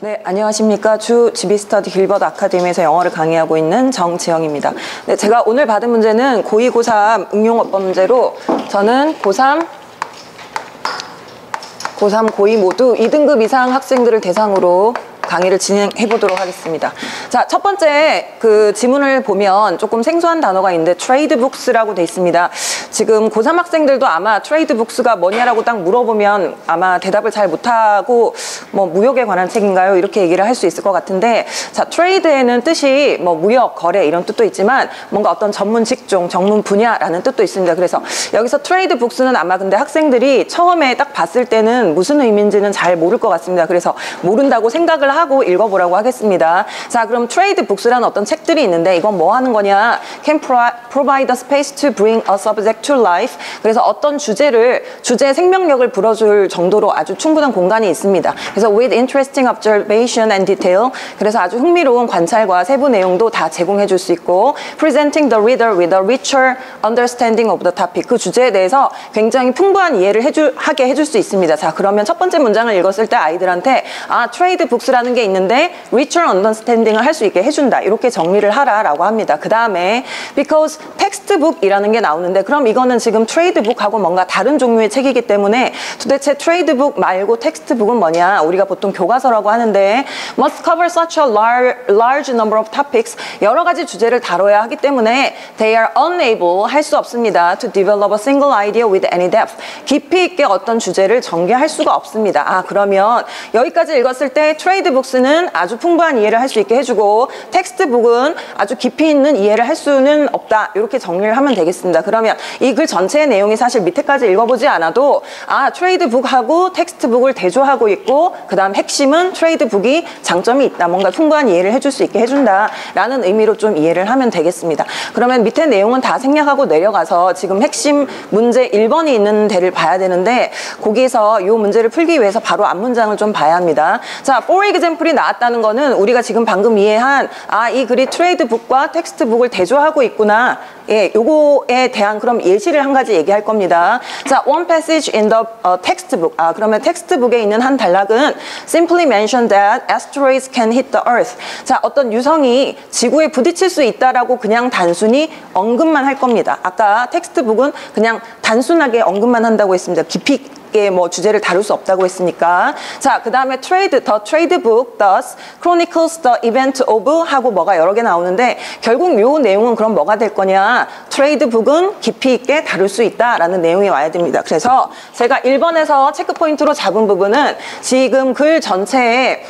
네, 안녕하십니까. 주 지비스터디 길버드 아카데미에서 영어를 강의하고 있는 정지영입니다. 네, 제가 오늘 받은 문제는 고2, 고3 응용어법 문제로 저는 고3, 고2 모두 2등급 이상 학생들을 대상으로 강의를 진행해 보도록 하겠습니다. 자, 첫 번째 그 지문을 보면 조금 생소한 단어가 있는데 트레이드북스라고 돼 있습니다. 지금 고3 학생들도 아마 트레이드북스가 뭐냐라고 딱 물어보면 아마 대답을 잘 못하고 뭐 무역에 관한 책인가요? 이렇게 얘기를 할 수 있을 것 같은데, 자, 트레이드에는 뜻이 뭐 무역, 거래 이런 뜻도 있지만 뭔가 어떤 전문 직종, 전문 분야라는 뜻도 있습니다. 그래서 여기서 트레이드북스는 아마 근데 학생들이 처음에 딱 봤을 때는 무슨 의미인지는 잘 모를 것 같습니다. 그래서 모른다고 생각을 하고 읽어보라고 하겠습니다. 자, 그럼 트레이드 북스라는 어떤 책들이 있는데 이건 뭐 하는 거냐? Can provide a space to bring a subject to life. 그래서 어떤 주제의 생명력을 불어줄 정도로 아주 충분한 공간이 있습니다. 그래서 with interesting observation and detail. 그래서 아주 흥미로운 관찰과 세부 내용도 다 제공해 줄 수 있고, presenting the reader with a richer understanding of the topic. 그 주제에 대해서 굉장히 풍부한 이해를 하게 해줄 수 있습니다. 자, 그러면 첫 번째 문장을 읽었을 때 아이들한테 아, 트레이드 북스라는 게 있는데 richer understanding을 할 수 있게 해준다, 이렇게 정리를 하라라고 합니다. 그 다음에 because textbook이라는 게 나오는데, 그럼 이거는 지금 트레이드북하고 뭔가 다른 종류의 책이기 때문에 도대체 트레이드북 말고 텍스트북은 뭐냐? 우리가 보통 교과서라고 하는데 must cover such a large number of topics, 여러 가지 주제를 다뤄야 하기 때문에 they are unable, 할 수 없습니다, to develop a single idea with any depth, 깊이 있게 어떤 주제를 전개할 수가 없습니다. 아, 그러면 여기까지 읽었을 때 트레이드북 북스는 아주 풍부한 이해를 할 수 있게 해주고 텍스트북은 아주 깊이 있는 이해를 할 수는 없다, 이렇게 정리를 하면 되겠습니다. 그러면 이 글 전체의 내용이 사실 밑에까지 읽어보지 않아도 아, 트레이드북하고 텍스트북을 대조하고 있고 그 다음 핵심은 트레이드북이 장점이 있다, 뭔가 풍부한 이해를 해줄 수 있게 해준다 라는 의미로 좀 이해를 하면 되겠습니다. 그러면 밑에 내용은 다 생략하고 내려가서 지금 핵심 문제 1번이 있는 데를 봐야 되는데 거기에서 이 문제를 풀기 위해서 바로 앞 문장을 좀 봐야 합니다. 자, for example 샘플이 나왔다는 거는 우리가 지금 방금 이해한 아, 이 글이 트레이드북과 텍스트북을 대조하고 있구나, 예, 요거에 대한 그럼 예시를 한 가지 얘기할 겁니다. 자, one passage in the textbook. 아, 그러면 텍스트북에 있는 한 단락은 simply mention that asteroids can hit the earth. 자, 어떤 유성이 지구에 부딪힐 수 있다라고 그냥 단순히 언급만 할 겁니다. 아까 텍스트북은 그냥 단순하게 언급만 한다고 했습니다. 깊이 뭐 주제를 다룰 수 없다고 했으니까. 자, 그 다음에 the trade book thus chronicles the event of 하고 뭐가 여러 개 나오는데 결국 요 내용은 그럼 뭐가 될 거냐? 트레이드 북은 깊이 있게 다룰 수 있다라는 내용이 와야 됩니다. 그래서 제가 1번에서 체크 포인트로 잡은 부분은 지금 글 전체에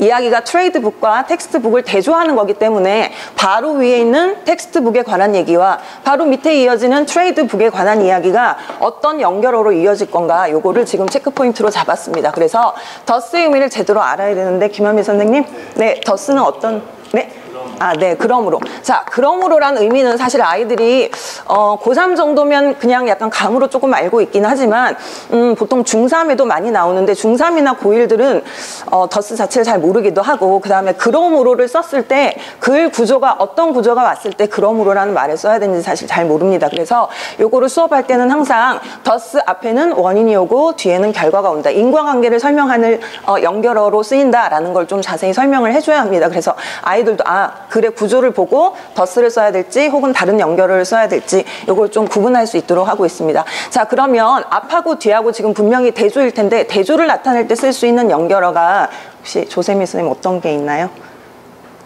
이야기가 트레이드 북과 텍스트 북을 대조하는 거기 때문에 바로 위에 있는 텍스트 북에 관한 얘기와 바로 밑에 이어지는 트레이드 북에 관한 이야기가 어떤 연결어로 이어질 건가, 요거를 지금 체크 포인트로 잡았습니다. 그래서 더스의 의미를 제대로 알아야 되는데 김현미 선생님, 네, 더스는 어떤, 네? 아, 네, 그러므로. 자, 그러므로란 의미는 사실 아이들이 고3 정도면 그냥 약간 감으로 조금 알고 있긴 하지만 보통 중3에도 많이 나오는데 중3이나 고1들은 더스 자체를 잘 모르기도 하고 그 다음에 그러므로를 썼을 때 글 구조가 어떤 구조가 왔을 때 그러므로라는 말을 써야 되는지 사실 잘 모릅니다. 그래서 요거를 수업할 때는 항상 더스 앞에는 원인이 오고 뒤에는 결과가 온다, 인과관계를 설명하는 연결어로 쓰인다라는 걸 좀 자세히 설명을 해줘야 합니다. 그래서 아이들도 아, 글의 구조를 보고 더스를 써야 될지 혹은 다른 연결을 써야 될지 이걸 좀 구분할 수 있도록 하고 있습니다. 자, 그러면 앞하고 뒤하고 지금 분명히 대조일 텐데 대조를 나타낼 때 쓸 수 있는 연결어가 혹시 조세미 선생님 어떤 게 있나요?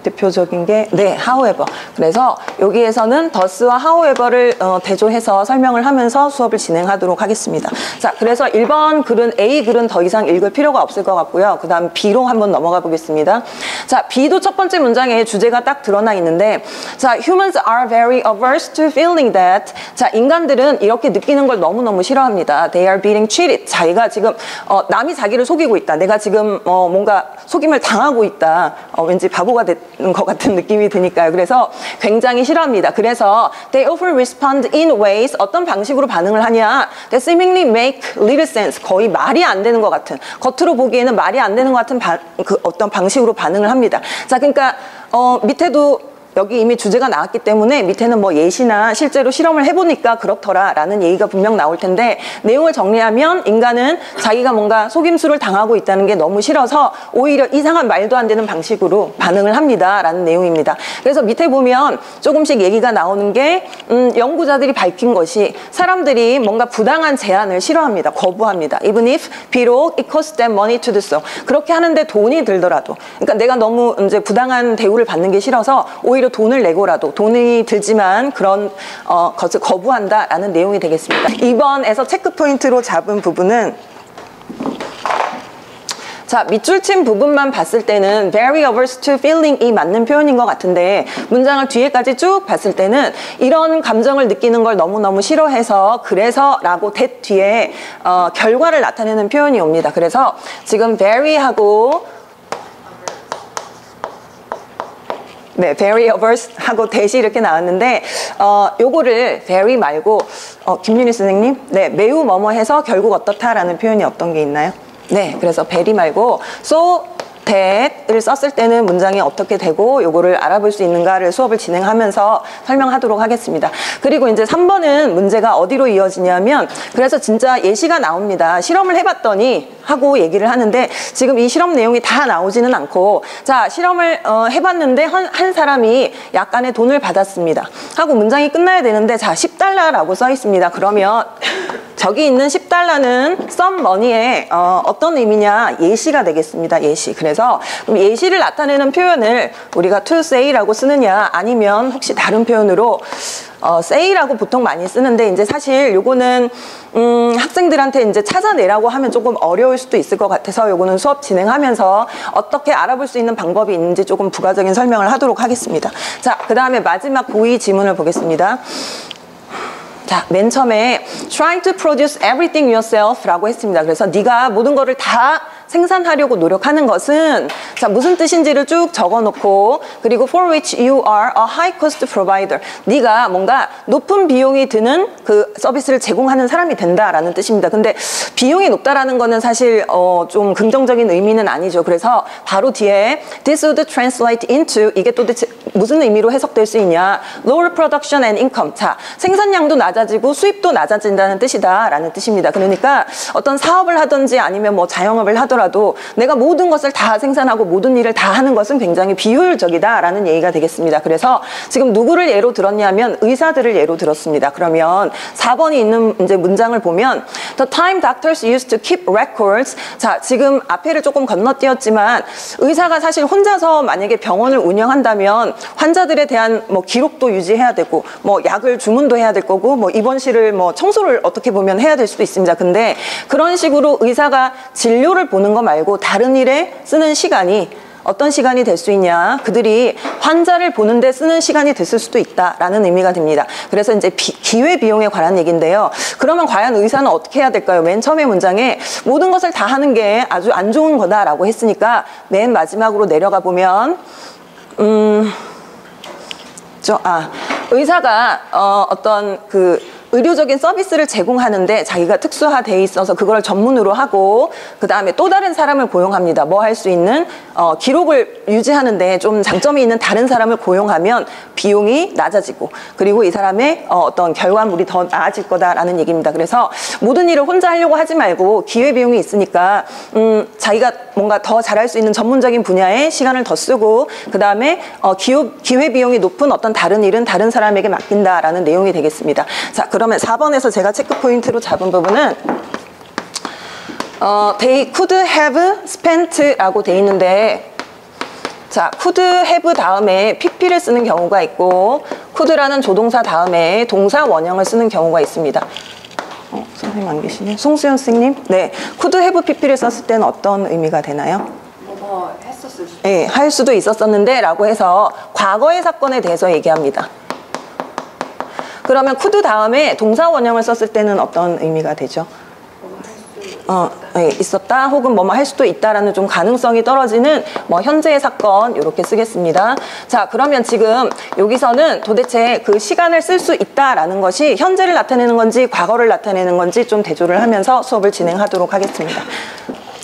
대표적인 게, 네, however. 그래서 여기에서는 더스와 however를 대조해서 설명을 하면서 수업을 진행하도록 하겠습니다. 자, 그래서 1번 글은, A 글은 더 이상 읽을 필요가 없을 것 같고요. 그 다음 B로 한번 넘어가 보겠습니다. 자, B도 첫 번째 문장에 주제가 딱 드러나 있는데, 자, humans are very averse to feeling that. 자, 인간들은 이렇게 느끼는 걸 너무너무 싫어합니다. They are being cheated. 자기가 지금 남이 자기를 속이고 있다, 내가 지금 뭔가 속임을 당하고 있다, 왠지 바보가 됐다 것 같은 느낌이 드니까요. 그래서 굉장히 싫어합니다. 그래서 they often respond in ways, 어떤 방식으로 반응을 하냐, that seemingly make little sense, 거의 말이 안 되는 것 같은, 겉으로 보기에는 말이 안 되는 것 같은 어떤 방식으로 반응을 합니다. 자, 그러니까 밑에도 여기 이미 주제가 나왔기 때문에 밑에는 뭐 예시나 실제로 실험을 해보니까 그렇더라 라는 얘기가 분명 나올 텐데, 내용을 정리하면 인간은 자기가 뭔가 속임수를 당하고 있다는 게 너무 싫어서 오히려 이상한 말도 안 되는 방식으로 반응을 합니다 라는 내용입니다. 그래서 밑에 보면 조금씩 얘기가 나오는 게 연구자들이 밝힌 것이, 사람들이 뭔가 부당한 제안을 싫어합니다. 거부합니다. Even if, 비록 it costs them money to do so. 그렇게 하는데 돈이 들더라도, 그러니까 내가 너무 이제 부당한 대우를 받는 게 싫어서 오히려 돈을 내고라도, 돈이 들지만 그런 것을 거부한다라는 내용이 되겠습니다. 2번에서 체크 포인트로 잡은 부분은, 자, 밑줄 친 부분만 봤을 때는 very averse to feeling이 맞는 표현인 것 같은데, 문장을 뒤에까지 쭉 봤을 때는 이런 감정을 느끼는 걸 너무너무 싫어해서 그래서 라고 that 뒤에 결과를 나타내는 표현이 옵니다. 그래서 지금 very 하고 very averse 하고 대시 이렇게 나왔는데, 요거를 very 말고 김윤희 선생님, 매우 뭐뭐 해서 결국 어떻다라는 표현이 어떤 게 있나요? 네, 그래서 very 말고 so that을 썼을 때는 문장이 어떻게 되고 요거를 알아볼 수 있는가를 수업을 진행하면서 설명하도록 하겠습니다. 그리고 이제 3번은 문제가 어디로 이어지냐면, 그래서 진짜 예시가 나옵니다. 실험을 해봤더니 하고 얘기를 하는데, 지금 이 실험 내용이 다 나오지는 않고, 자, 실험을 해봤는데 한 사람이 약간의 돈을 받았습니다 하고 문장이 끝나야 되는데, 자, 10달러라고 써 있습니다. 그러면 저기 있는 10달러는 some money의 어떤 의미냐, 예시가 되겠습니다. 예시. 그래서 그럼 예시를 나타내는 표현을 우리가 to say라고 쓰느냐, 아니면 혹시 다른 표현으로 say라고 보통 많이 쓰는데, 이제 사실 요거는 학생들한테 이제 찾아내라고 하면 조금 어려울 수도 있을 것 같아서 요거는 수업 진행하면서 어떻게 알아볼 수 있는 방법이 있는지 조금 부가적인 설명을 하도록 하겠습니다. 자, 그 다음에 마지막 고의 지문을 보겠습니다. 자, 맨 처음에 trying to produce everything yourself 라고 했습니다. 그래서 네가 모든 거를 다 생산하려고 노력하는 것은, 자, 무슨 뜻인지를 쭉 적어놓고, 그리고 for which you are a high cost provider, 네가 뭔가 높은 비용이 드는 그 서비스를 제공하는 사람이 된다라는 뜻입니다. 근데 비용이 높다라는 거는 사실 좀 긍정적인 의미는 아니죠. 그래서 바로 뒤에 this would translate into, 이게 도대체 무슨 의미로 해석될 수 있냐, lower production and income, 자, 생산량도 낮아지고 수입도 낮아진다는 뜻이다 라는 뜻입니다. 그러니까 어떤 사업을 하든지 아니면 뭐 자영업을 하더라도 내가 모든 것을 다 생산하고 모든 일을 다 하는 것은 굉장히 비효율적이다라는 얘기가 되겠습니다. 그래서 지금 누구를 예로 들었냐면 의사들을 예로 들었습니다. 그러면 4번이 있는 이제 문장을 보면 The time doctors used to keep records, 자, 지금 앞에를 조금 건너뛰었지만 의사가 사실 혼자서 만약에 병원을 운영한다면 환자들에 대한 뭐 기록도 유지해야 되고, 뭐 약을 주문도 해야 될 거고, 뭐 입원실을 뭐 청소를 어떻게 보면 해야 될 수도 있습니다. 근데 그런 식으로 의사가 진료를 보는 거 말고 다른 일에 쓰는 시간이 어떤 시간이 될 수 있냐, 그들이 환자를 보는데 쓰는 시간이 됐을 수도 있다라는 의미가 됩니다. 그래서 이제 기회 비용에 관한 얘기인데요. 그러면 과연 의사는 어떻게 해야 될까요? 맨 처음에 문장에 모든 것을 다 하는 게 아주 안 좋은 거다라고 했으니까 맨 마지막으로 내려가 보면 의사가 어떤 그 의료적인 서비스를 제공하는데 자기가 특수화돼 있어서 그걸 전문으로 하고, 그 다음에 또 다른 사람을 고용합니다. 뭐 할 수 있는 기록을 유지하는데 좀 장점이 있는 다른 사람을 고용하면 비용이 낮아지고, 그리고 이 사람의 어떤 결과물이 더 나아질 거다라는 얘기입니다. 그래서 모든 일을 혼자 하려고 하지 말고 기회비용이 있으니까 자기가 뭔가 더 잘할 수 있는 전문적인 분야에 시간을 더 쓰고, 그 다음에 기회비용이 높은 어떤 다른 일은 다른 사람에게 맡긴다라는 내용이 되겠습니다. 자, 그러면 4번에서 제가 체크 포인트로 잡은 부분은 they could have spent라고 돼 있는데, 자, could have 다음에 pp를 쓰는 경우가 있고, could라는 조동사 다음에 동사 원형을 쓰는 경우가 있습니다. 선생님 안 계시네. 송수현 선생님, 네, could have pp를 썼을 때는 어떤 의미가 되나요? 했었을 수도. 네, 할 수도 있었었는데 라고 해서 과거의 사건에 대해서 얘기합니다. 그러면 could 다음에 동사 원형을 썼을 때는 어떤 의미가 되죠? 있었다 혹은 뭐뭐 할 수도 있다라는 좀 가능성이 떨어지는 뭐 현재의 사건, 이렇게 쓰겠습니다. 자, 그러면 지금 여기서는 도대체 그 시간을 쓸 수 있다라는 것이 현재를 나타내는 건지 과거를 나타내는 건지 좀 대조를 하면서 수업을 진행하도록 하겠습니다.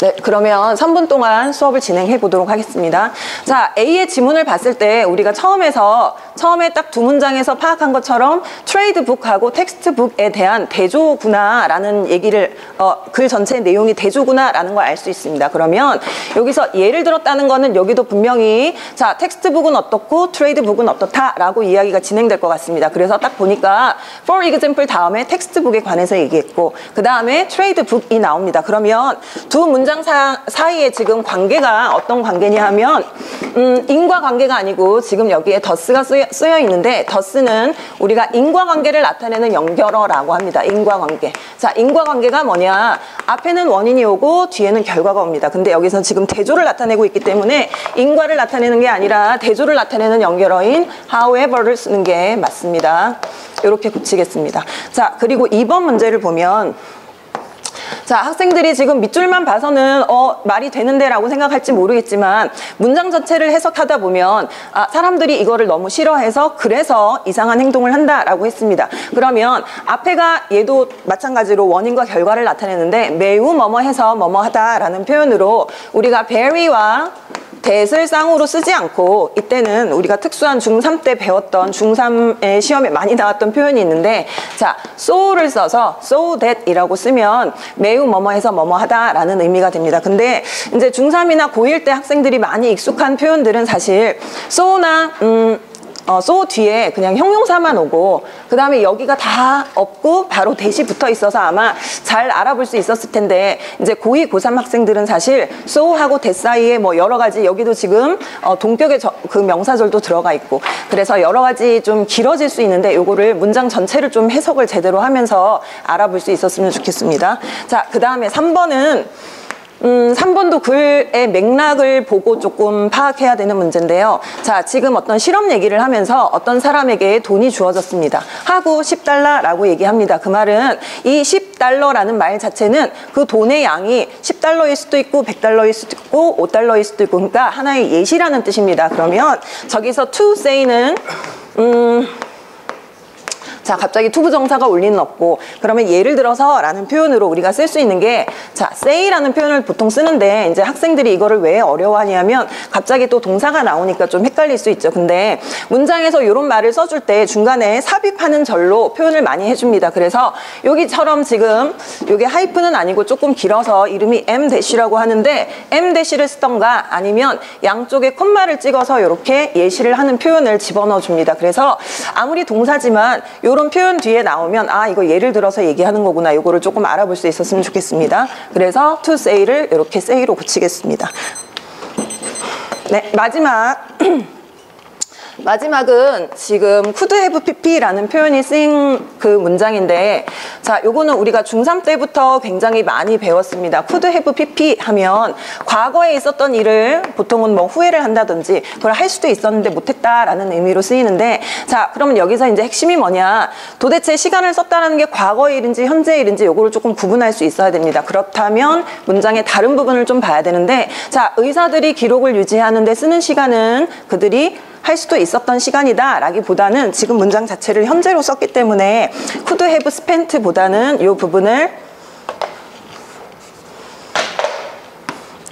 네, 그러면 3분 동안 수업을 진행해 보도록 하겠습니다. 자, A의 지문을 봤을 때 우리가 처음에 딱 두 문장에서 파악한 것처럼 트레이드북하고 텍스트북에 대한 대조구나라는 얘기를 글 전체의 내용이 대조구나라는 걸 알 수 있습니다. 그러면 여기서 예를 들었다는 거는 여기도 분명히 자, 텍스트북은 어떻고 트레이드북은 어떻다라고 이야기가 진행될 것 같습니다. 그래서 딱 보니까 for example 다음에 텍스트북에 관해서 얘기했고 그 다음에 트레이드북이 나옵니다. 그러면 두 문장 사이에 지금 관계가 어떤 관계냐 하면 인과관계가 아니고 지금 여기에 더스가 쓰여 있는데 더스는 우리가 인과관계를 나타내는 연결어라고 합니다. 인과관계. 자, 인과관계가 뭐냐? 앞에는 원인이 오고 뒤에는 결과가 옵니다. 근데 여기서 지금 대조를 나타내고 있기 때문에 인과를 나타내는 게 아니라 대조를 나타내는 연결어인 however를 쓰는 게 맞습니다. 이렇게 고치겠습니다. 자, 그리고 2번 문제를 보면 자, 학생들이 지금 밑줄만 봐서는 말이 되는데 라고 생각할지 모르겠지만 문장 자체를 해석하다 보면 아, 사람들이 이거를 너무 싫어해서 그래서 이상한 행동을 한다 라고 했습니다. 그러면 앞에가 얘도 마찬가지로 원인과 결과를 나타내는데 매우 뭐뭐해서 뭐뭐하다 라는 표현으로 우리가 very와 that을 쌍으로 쓰지 않고 이때는 우리가 특수한 중3 때 배웠던 중3의 시험에 많이 나왔던 표현이 있는데 자, so를 써서 so that 이라고 쓰면 매우 뭐뭐해서 뭐뭐하다 라는 의미가 됩니다. 근데 이제 중3이나 고1 때 학생들이 많이 익숙한 표현들은 사실 so나 so 뒤에 그냥 형용사만 오고 그 다음에 여기가 다 없고 바로 that이 붙어 있어서 아마 잘 알아볼 수 있었을 텐데 이제 고2, 고3 학생들은 사실 so하고 that 사이에 뭐 여러 가지 여기도 지금 동격의 그 명사절도 들어가 있고 그래서 여러 가지 좀 길어질 수 있는데 요거를 문장 전체를 좀 해석을 제대로 하면서 알아볼 수 있었으면 좋겠습니다. 자, 그 다음에 3번은 3번도 글의 맥락을 보고 조금 파악해야 되는 문제인데요. 자, 지금 어떤 실험 얘기를 하면서 어떤 사람에게 돈이 주어졌습니다. 하고 10달러라고 얘기합니다. 그 말은 이 10달러라는 말 자체는 그 돈의 양이 10달러일 수도 있고 100달러일 수도 있고 5달러일 수도 있고 그러니까 하나의 예시라는 뜻입니다. 그러면 저기서 to say는 자, 갑자기 투부정사가 올 리는 없고 그러면 예를 들어서 라는 표현으로 우리가 쓸 수 있는 게 자, say라는 표현을 보통 쓰는데 이제 학생들이 이거를 왜 어려워하냐면 갑자기 또 동사가 나오니까 좀 헷갈릴 수 있죠. 근데 문장에서 이런 말을 써줄 때 중간에 삽입하는 절로 표현을 많이 해줍니다. 그래서 여기처럼 지금 이게 하이프는 아니고 조금 길어서 이름이 m-라고 하는데 m-를 쓰던가 아니면 양쪽에 콤마를 찍어서 이렇게 예시를 하는 표현을 집어넣어 줍니다. 그래서 아무리 동사지만 이런 표현 뒤에 나오면 아, 이거 예를 들어서 얘기하는 거구나 이거를 조금 알아볼 수 있었으면 좋겠습니다. 그래서 to say를 이렇게 say로 고치겠습니다. 네, 마지막은 지금 could have pp라는 표현이 쓰인 그 문장인데 자, 요거는 우리가 중3 때부터 굉장히 많이 배웠습니다. could have pp 하면 과거에 있었던 일을 보통은 뭐 후회를 한다든지 그걸 할 수도 있었는데 못했다라는 의미로 쓰이는데 자, 그러면 여기서 이제 핵심이 뭐냐 도대체 시간을 썼다라는 게 과거의 일인지 현재의 일인지 요거를 조금 구분할 수 있어야 됩니다. 그렇다면 문장의 다른 부분을 좀 봐야 되는데 자, 의사들이 기록을 유지하는데 쓰는 시간은 그들이 할 수도 있었던 시간이다 라기보다는 지금 문장 자체를 현재로 썼기 때문에 could have spent 보다는 이 부분을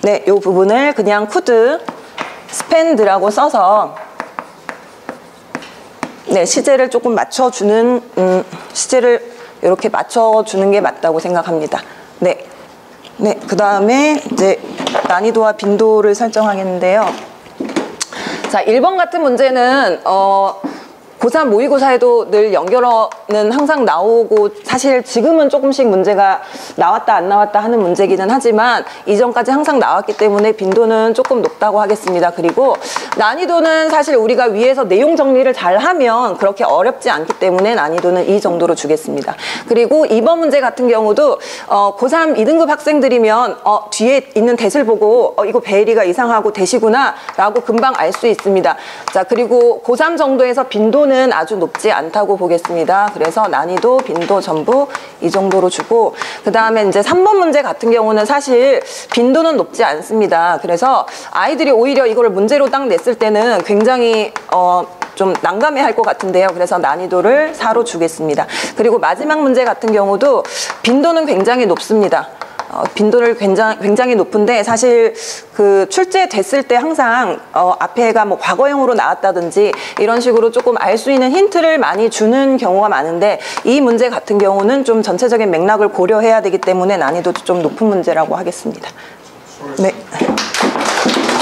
네, 이 부분을 그냥 could spend 라고 써서 네, 시제를 조금 맞춰주는 시제를 이렇게 맞춰주는 게 맞다고 생각합니다. 네, 네, 그 다음에 이제 난이도와 빈도를 설정하겠는데요. 자, 1번 같은 문제는 고3 모의고사에도 늘 연결어는 항상 나오고 사실 지금은 조금씩 문제가 나왔다 안 나왔다 하는 문제기는 하지만 이전까지 항상 나왔기 때문에 빈도는 조금 높다고 하겠습니다. 그리고 난이도는 사실 우리가 위에서 내용 정리를 잘하면 그렇게 어렵지 않기 때문에 난이도는 이 정도로 주겠습니다. 그리고 2번 문제 같은 경우도 고3 2등급 학생들이면 뒤에 있는 대슬 보고 이거 베일이가 이상하고 대시구나 라고 금방 알 수 있습니다. 자, 그리고 고3 정도에서 빈도는 아주 높지 않다고 보겠습니다. 그래서 난이도, 빈도 전부 이 정도로 주고 그 다음에 이제 3번 문제 같은 경우는 사실 빈도는 높지 않습니다. 그래서 아이들이 오히려 이걸 문제로 딱 냈을 때는 굉장히 좀 난감해 할 것 같은데요. 그래서 난이도를 4로 주겠습니다. 그리고 마지막 문제 같은 경우도 빈도는 굉장히 높습니다. 빈도를 굉장히 높은데, 사실 그 출제됐을 때 항상 앞에가 뭐 과거형으로 나왔다든지 이런 식으로 조금 알 수 있는 힌트를 많이 주는 경우가 많은데, 이 문제 같은 경우는 좀 전체적인 맥락을 고려해야 되기 때문에 난이도도 좀 높은 문제라고 하겠습니다. 네.